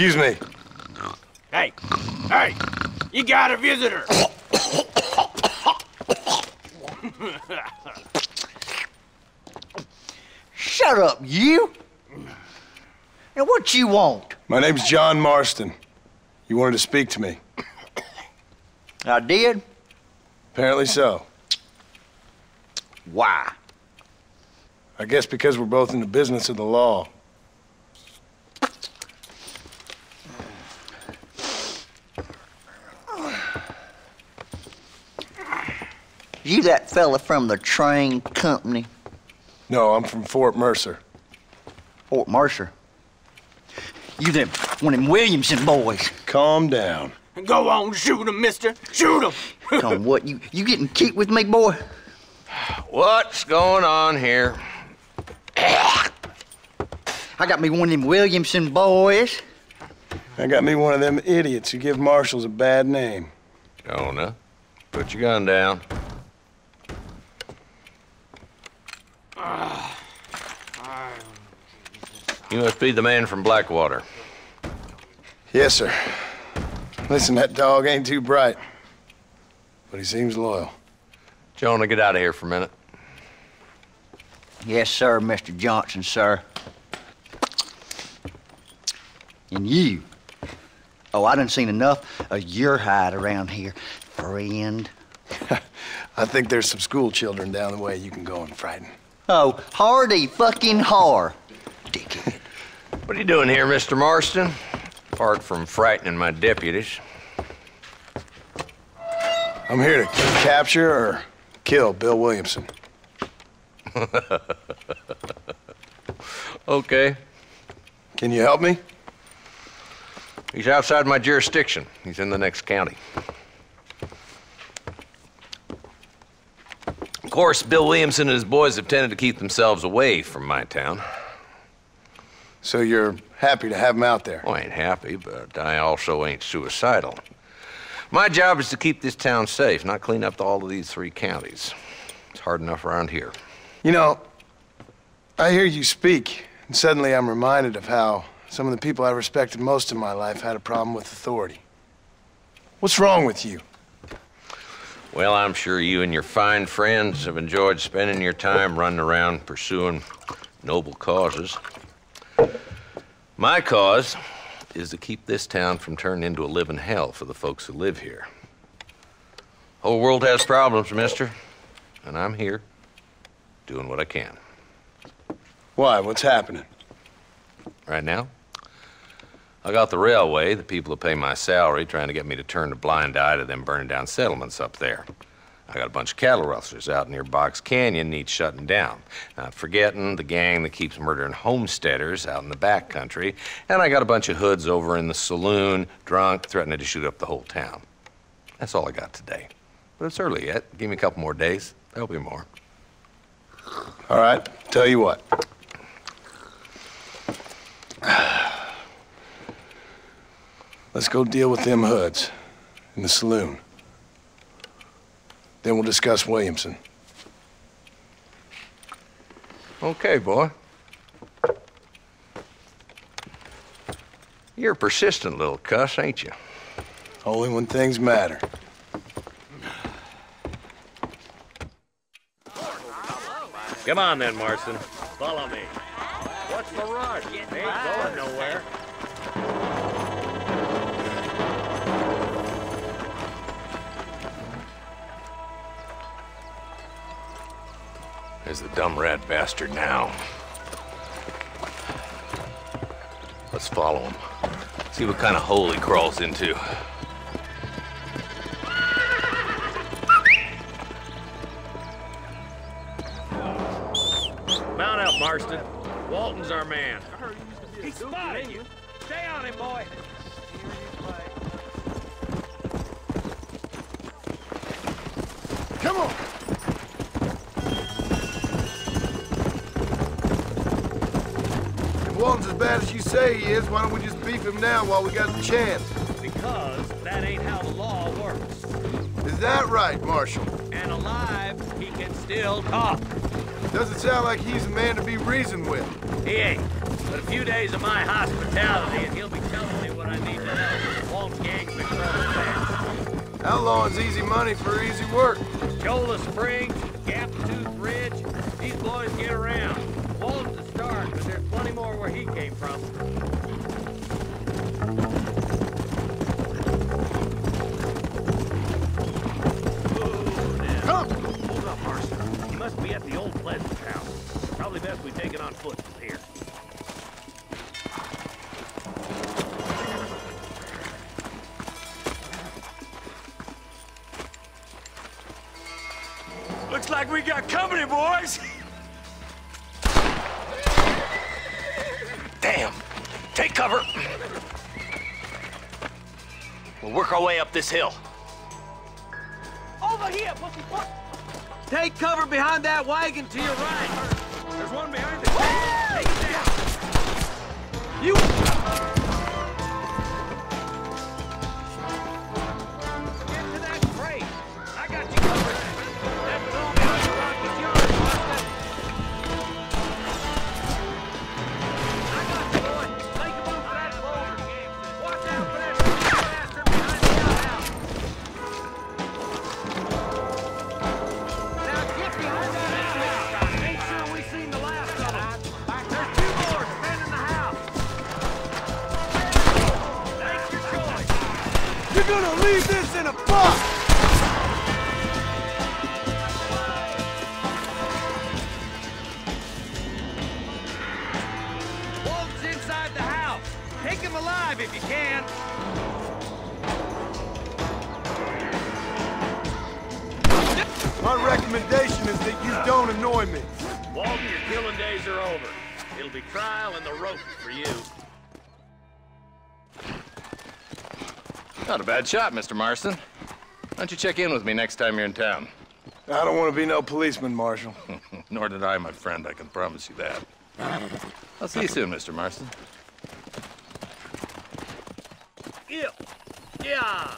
Excuse me. Hey, hey, you got a visitor. Shut up, you. Now, what you want? My name's John Marston. You wanted to speak to me. I did? Apparently so. Why? I guess because we're both in the business of the law. You that fella from the train company? No, I'm from Fort Mercer. Fort Mercer? You them, one of them Williamson boys. Calm down. Go on, shoot him, mister. Shoot him. Come on, what? You getting cute with me, boy? What's going on here? I got me one of them Williamson boys. I got me one of them idiots who give marshals a bad name. Jonah, put your gun down. You must be the man from Blackwater. Yes, sir. Listen, that dog ain't too bright, but he seems loyal. Jonah, get out of here for a minute. Yes, sir, Mr. Johnson, sir. And you? Oh, I done seen enough of your hide around here, friend. I think there's some school children down the way you can go and frighten. Oh, hardy fucking whore. Dickhead. What are you doing here, Mr. Marston? Apart from frightening my deputies. I'm here to capture or kill Bill Williamson. Okay. Can you help me? He's outside my jurisdiction. He's in the next county. Of course, Bill Williamson and his boys have tended to keep themselves away from my town. So you're happy to have him out there? Well, I ain't happy, but I also ain't suicidal. My job is to keep this town safe, not clean up all of these three counties. It's hard enough around here. You know, I hear you speak, and suddenly I'm reminded of how some of the people I respected most in my life had a problem with authority. What's wrong with you? Well, I'm sure you and your fine friends have enjoyed spending your time running around pursuing noble causes. My cause is to keep this town from turning into a living hell for the folks who live here. Whole world has problems, mister, and I'm here doing what I can. Why? What's happening? Right now, I got the railway, the people who pay my salary, trying to get me to turn a blind eye to them burning down settlements up there. I got a bunch of cattle rustlers out near Box Canyon needs shutting down. Not forgetting the gang that keeps murdering homesteaders out in the back country. And I got a bunch of hoods over in the saloon, drunk, threatening to shoot up the whole town. That's all I got today. But it's early yet. Give me a couple more days. There'll be more. All right. Tell you what. Let's go deal with them hoods in the saloon. Then we'll discuss Williamson. Okay, boy. You're a persistent little cuss, ain't you? Only when things matter. Come on then, Marston. Follow me. What's the rush? They ain't going nowhere. There's the dumb rat bastard now. Let's follow him. See what kind of hole he crawls into. Mount up, Marston. Walton's our man. I heard he used to be a spotted you. Stay on him, boy. Come on. Walton's as bad as you say he is, why don't we just beef him now while we got the chance? Because that ain't how the law works. Is that right, Marshal? And alive, he can still talk. Doesn't sound like he's a man to be reasoned with. He ain't. But a few days of my hospitality and he'll be telling me what I need to know. Won't gang me from the fence. How long is easy money for easy work? Jola Springs, Gap-Tooth Bridge, these boys get around. Walton to start, but there's plenty more where he came from. At the old Pleasant House. Probably best we take it on foot from here. Looks like we got company, boys! Damn! Take cover! We'll work our way up this hill. Over here! What the fuck? Take cover behind that wagon to your right. There's one behind it. You... Get to that crate. I got you covered. That all behind the rocket yard. I got you, boy. Take him over that boulder. Watch out for that bastard behind the outhouse. You're gonna leave this in a box! Walt's inside the house. Take him alive if you can. My recommendation is that you don't annoy me. Walton, your killing days are over. It'll be trial and the rope for you. Not a bad shot, Mr. Marston. Why don't you check in with me next time you're in town? I don't want to be no policeman, Marshal. Nor did I, my friend. I can promise you that. I'll see you soon, Mr. Marston. Yeah. Yeah.